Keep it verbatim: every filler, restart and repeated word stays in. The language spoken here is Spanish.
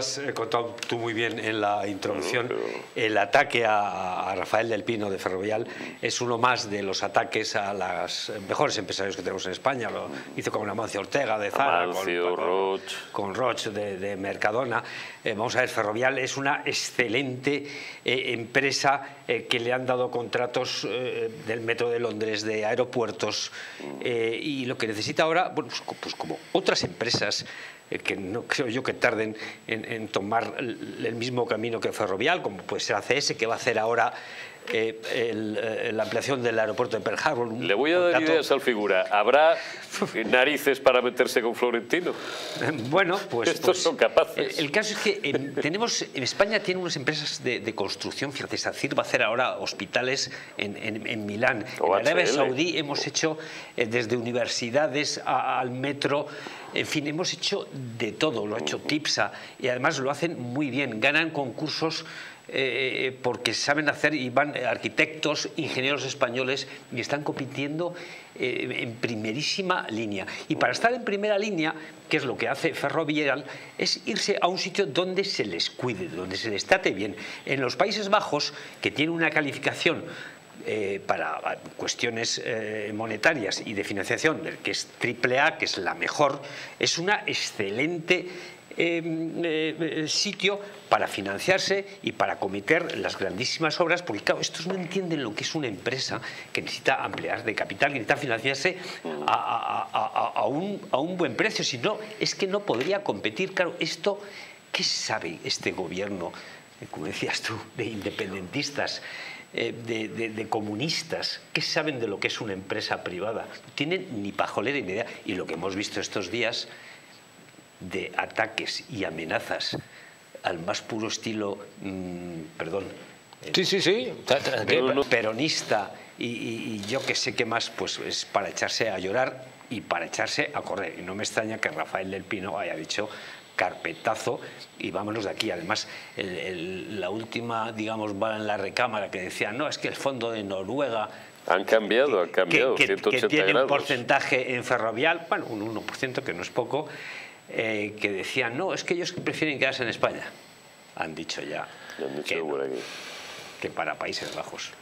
Has contado tú muy bien en la introducción, no, pero... el ataque a, a Rafael del Pino de Ferrovial es uno más de los ataques a las mejores empresarios que tenemos en España. Lo hizo con Amancio Ortega de Zara, Amancio, con, Roche. con Roche de, de Mercadona. Eh, vamos a ver, Ferrovial es una excelente eh, empresa eh, que le han dado contratos eh, del metro de Londres, de aeropuertos, eh, y lo que necesita ahora, bueno, pues, pues como otras empresas, que no creo yo que tarden en, en tomar el, el mismo camino que Ferrovial, como puede ser A C S, que va a hacer ahora eh, el, la ampliación del aeropuerto de Pearl Harbor. Un, Le voy a dar dato. ideas al figura. ¿Habrá narices para meterse con Florentino? Bueno, pues... Estos pues, son capaces. El, el caso es que eh, tenemos... España tiene unas empresas de, de construcción, fíjate, SACIR va a hacer ahora hospitales en, en, en Milán. O H L. En Arabia Saudí hemos hecho eh, desde universidades a, al metro... En fin, hemos hecho de todo, lo ha hecho Tipsa y además lo hacen muy bien, ganan concursos eh, porque saben hacer y van arquitectos, ingenieros españoles y están compitiendo eh, en primerísima línea. Y para estar en primera línea, que es lo que hace Ferrovial, es irse a un sitio donde se les cuide, donde se les trate bien. En los Países Bajos, que tiene una calificación Eh, para cuestiones eh, monetarias y de financiación, que es triple A, que es la mejor, es una excelente eh, eh, sitio para financiarse y para acometer las grandísimas obras, porque claro, estos no entienden lo que es una empresa que necesita ampliar de capital, que necesita financiarse a, a, a, a, un, a un buen precio, si no, es que no podría competir. Claro, esto, ¿qué sabe este gobierno, como decías tú, de independentistas, De, de, de comunistas? ¿Qué saben de lo que es una empresa privada? No tienen ni pajolera ni idea. Y lo que hemos visto estos días de ataques y amenazas al más puro estilo, mmm, perdón, sí, sí, sí. peronista y, y, y yo que sé qué más, pues es para echarse a llorar y para echarse a correr. Y no me extraña que Rafael del Pino haya dicho... carpetazo y vámonos de aquí. Además, el, el, la última, digamos, bala en la recámara que decía, no, es que el fondo de Noruega... Han cambiado, han cambiado, que, que, ciento ochenta que tiene grados. Un porcentaje en Ferrovial, bueno, un uno por ciento, que no es poco, eh, que decían, no, es que ellos prefieren quedarse en España. Han dicho ya, ya han dicho que, no, que para Países Bajos.